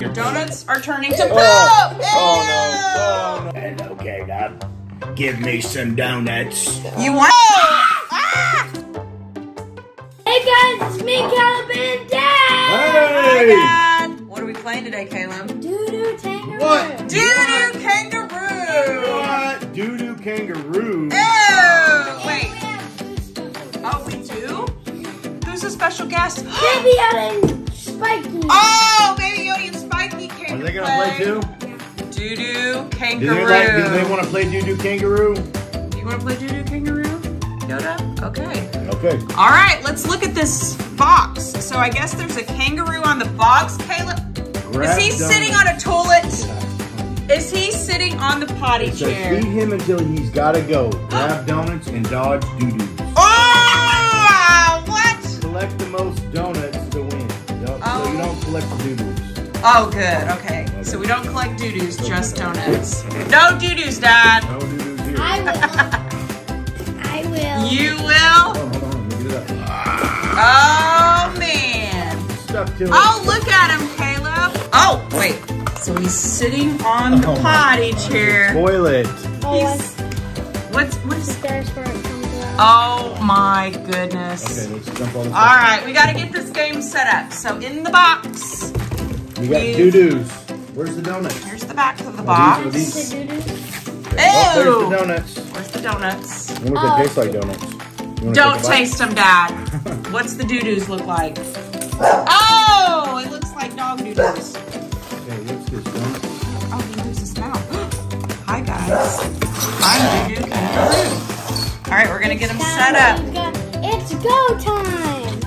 Your donuts are turning to poop! Oh, oh no, oh no. Okay, Dad. Give me some donuts. You want? Oh, ah! Hey guys, it's me, Caleb and Dad! Hey! Hi, Dad. What are we playing today, Caleb? Doo-doo kangaroo. What? Doo-doo kangaroo. What? Doo-doo kangaroo. Oh, wait. Oh, we do? Who's the special guest? Baby Evan Spikey. Oh, Baby Yodi and Spikey came. Are they gonna play too? Doo-doo kangaroo. Do they want to play doo-doo kangaroo? Do you want to play doo-doo kangaroo? Yoda? Okay. Okay. All right, let's look at this box. So I guess there's a kangaroo on the box, Caleb. Grab Is he sitting on a toilet? Yeah. Is he sitting on the potty chair? Feed him until he's gotta go. Grab donuts and dodge doo-doos. Oh, what? Collect the most donuts to win. So you don't collect the doo-doos. Oh, good. Okay. So we don't collect doo-doos, just donuts. No doo-doos, Dad. No doo-doos here. I will. You will? Oh, hold on. Look it up. Oh, man. Stuck to it. Oh, look at him, Caleb. Oh, wait. So he's sitting on the potty chair. Toilet. What's the stairs for it? Oh my goodness. Okay, let's jump on the All right, we got to get this game set up. So in the box. We got doo-doos. Where's the donuts? Here's the back of the box. These are these. Ew. Oh, there's the donuts. Where's the donuts? I wonder if they taste like donuts. Don't taste them, Dad. What's the doo-doos look like? Oh, it looks like dog doo-doos. Okay, what's this one? Oh, he moves his mouth. Hi, guys. I'm Doo-Doo Kangaroo. All right, we're gonna get them set up. It's go time.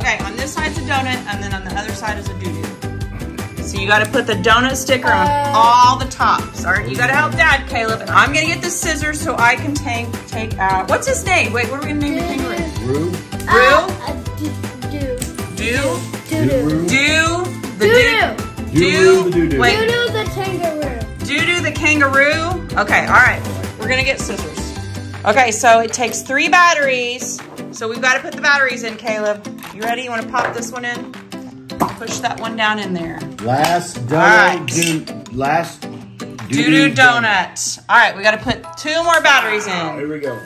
Okay, on this side's a donut, and then on the other side is a doo-doo. So you gotta put the donut sticker on all the tops. All right, you gotta help Dad, Caleb. And I'm gonna get the scissors so I can take out. What's his name? Wait, what are we gonna name the kangaroo? Roo. Doo-doo the kangaroo. Doo-doo the kangaroo. Okay, all right. We're gonna get scissors. Okay, so it takes 3 batteries. So we've gotta put the batteries in, Caleb. You ready? You wanna pop this one in? Push that one down in there. Last doo-doo donut. All right, we gotta put 2 more batteries in. Here we go.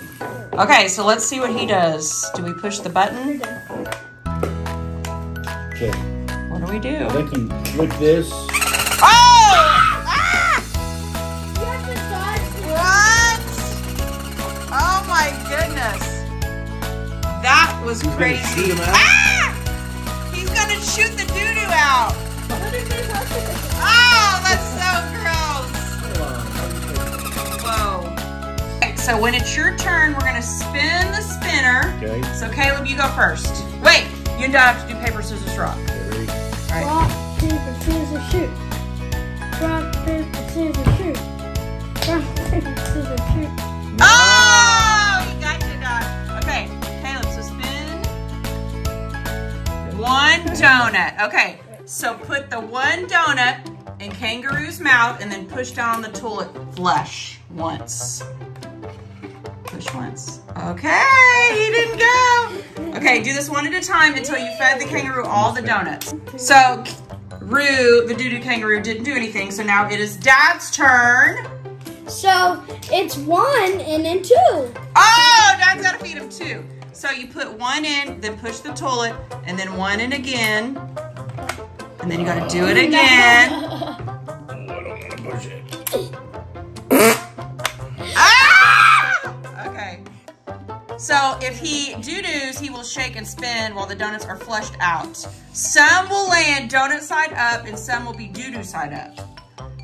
Okay, so let's see what he does. Do we push the button? Okay. What do we do? I think you click this. Oh! My goodness, that was crazy. Ah! He's gonna shoot the doo-doo out. Oh, that's so gross. Whoa. Okay, so when it's your turn, we're gonna spin the spinner. Okay. So Caleb, you go first. Wait, you and Dad have to do paper, scissors, rock. Ready? All right. Rock, paper, scissors, shoot. Rock, paper, scissors, shoot. Rock, paper, scissors, shoot. Oh! Okay, Caleb, so spin 1 donut. Okay, so put the 1 donut in kangaroo's mouth and then push down on the toilet flush once. Push once. Okay, he didn't go. Okay, do this one at a time until you fed the kangaroo all the donuts. So, Roo, the doo-doo kangaroo, didn't do anything, so now it is Dad's turn. So, it's 1 and then 2. Oh, Dad's got to feed him 2. So, you put 1 in, then push the toilet, and then 1 in again. And then you got to do it again. Oh, I don't want to push it. Ah! Okay. So, if he doo-doos, he will shake and spin while the donuts are flushed out. Some will land donut side up, and some will be doo-doo side up.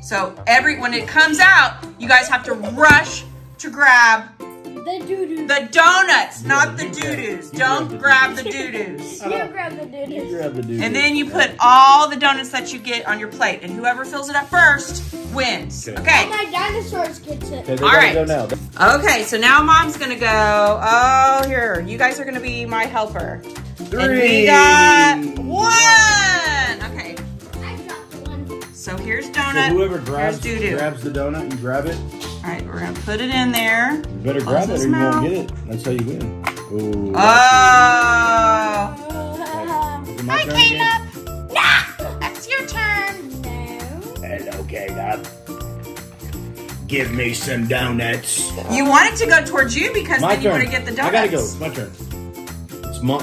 So when it comes out, you guys have to rush to grab the doo-doo. The donuts, not the doo-doos. Don't grab the doo-doos. You grab the doo-doos. And then you put all the donuts that you get on your plate, and whoever fills it up first wins. Okay. Oh, my dinosaurs gets it. All right. Okay, so now Mom's gonna go. Oh, here, you guys are gonna be my helper. 3. And we got 1. Okay. So here's donut. So whoever grabs the donut, you grab it. All right, we're gonna put it in there. You better grab it or you won't get it. That's how you win. Ooh, oh! Hi, Caleb. Nah. Give me some donuts. You wanted to go towards you because my then you want to get the donuts. I gotta go. It's my turn.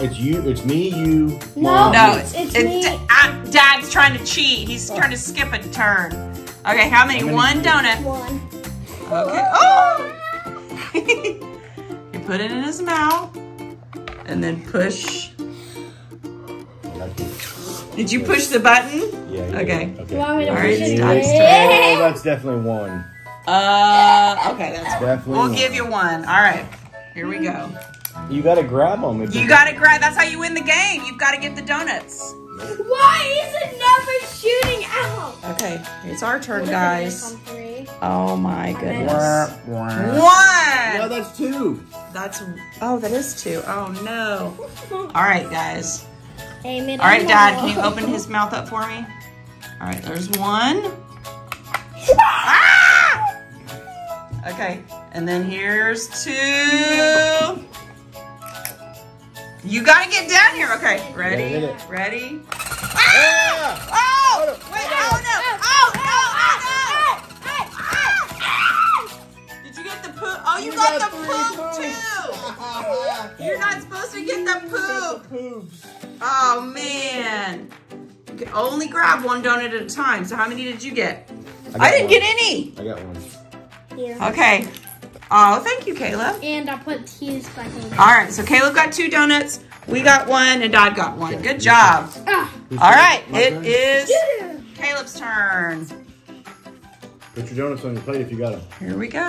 It's you. It's me. You. Mom, no. It's me. Dad's trying to cheat. He's trying to skip a turn. Okay. How many? One donut. One. Okay. Oh! You put it in his mouth and then push. Did you push the button? Yeah. Okay. Okay. You want me to push it? Oh, that's definitely one. Okay, that's definitely one. We'll give you one. All right, here we go. You gotta grab them. You gotta grab. That's how you win the game. You've got to get the donuts. Why is it never shooting out? Okay, it's our turn, guys. Oh my goodness. One. No, that's two. That's that is two. Oh no. All right, guys. All right, Dad, can you open his mouth up for me? All right, there's one. Ah! Okay, and then here's two. You gotta get down here. Okay, ready? Ready? Ah! Oh! Wait, oh no! Oh no! Oh no! Did you get the poop? Oh, you got the poop too! You're not supposed to get the poop. Oh man! You can only grab one donut at a time. So how many did you get? I didn't get any. I got one. Yeah. Okay. Oh, thank you, Caleb. And I'll put T's back in. All right. So Caleb got two donuts. We got one, and Dad got one. Okay. Good job. All right. It is Caleb's turn. Put your donuts on your plate if you got them. Here we go.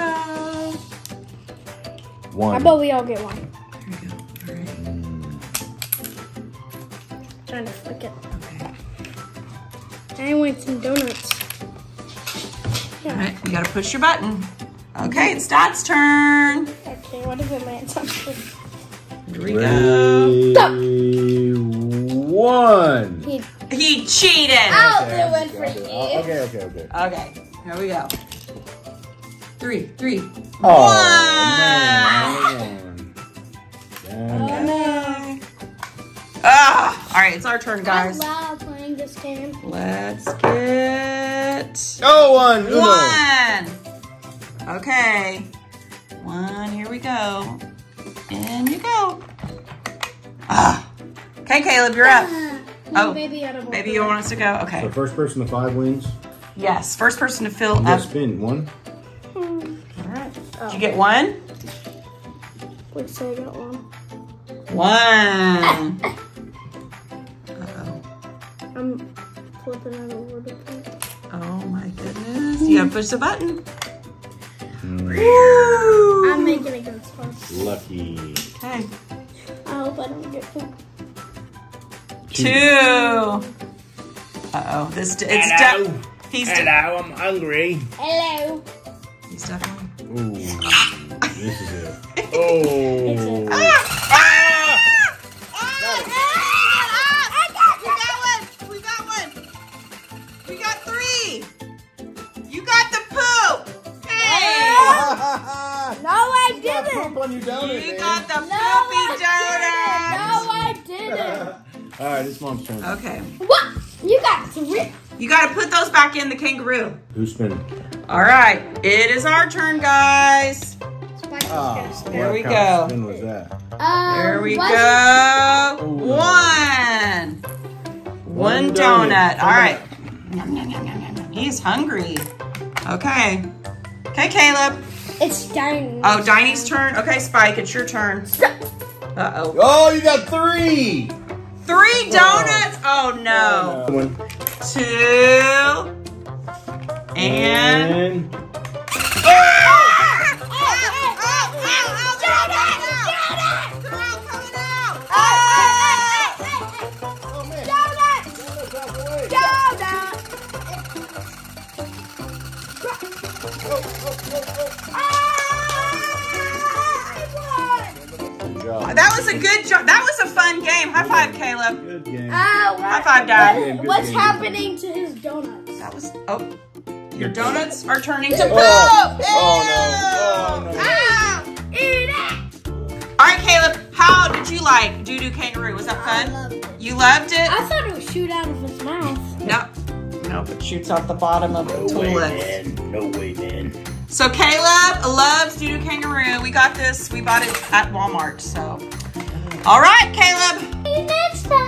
One. I bet we all get one. Trying to flick it. Okay. I want some donuts. Yeah. All right, you gotta push your button. Okay, it's Dot's turn. Okay, what is it, my answer? Here we go. Stop. One. He cheated. I'll do one for you. Okay. Here we go. Three. Oh, man. Oh, no. All right, it's our turn, guys. I love playing this game. Let's get... Oh, one. Okay. One, here we go. In you go. Okay, Caleb, you're up. Oh, baby, you want us to go? Okay. So first person to five wins? Yes, first person to fill up. Spin one. All right. Did you get one? Wait, so I got one. One. I'm flipping out a water plate. Oh my goodness. You gotta push the button. Woo. I'm making it go fast. Lucky. Okay. I hope I don't get pooped. Two. Uh-oh. Hello. Hello, I'm hungry. Hello. He's definitely. Ooh. This is it. Oh. All right, it's Mom's turn. Okay. What? You got three. You got to put those back in the kangaroo. Who's spinning? All right, it is our turn, guys. There we go. There we go. One donut. All right. He's hungry. Okay. Okay, Caleb. It's Diney. Oh, Diney's turn. Okay, Spike, it's your turn. Uh-oh. Oh, you got three. Three donuts. Oh, no. One. Two. And. That was a good job. That was a fun game. High five, Caleb. Good game. High five, Dad. What's happening to his donuts? That was your donuts are turning to poop. Oh no! Eat it! All right, Caleb. How did you like Doo Doo Kangaroo? Was that fun? I loved it. You loved it? I thought it would shoot out of his mouth. No, it shoots out the bottom of the toilet. No way, man. So Caleb loves DOO DOO Kangaroo. We got this. We bought it at Walmart. So, all right, Caleb. See you next time.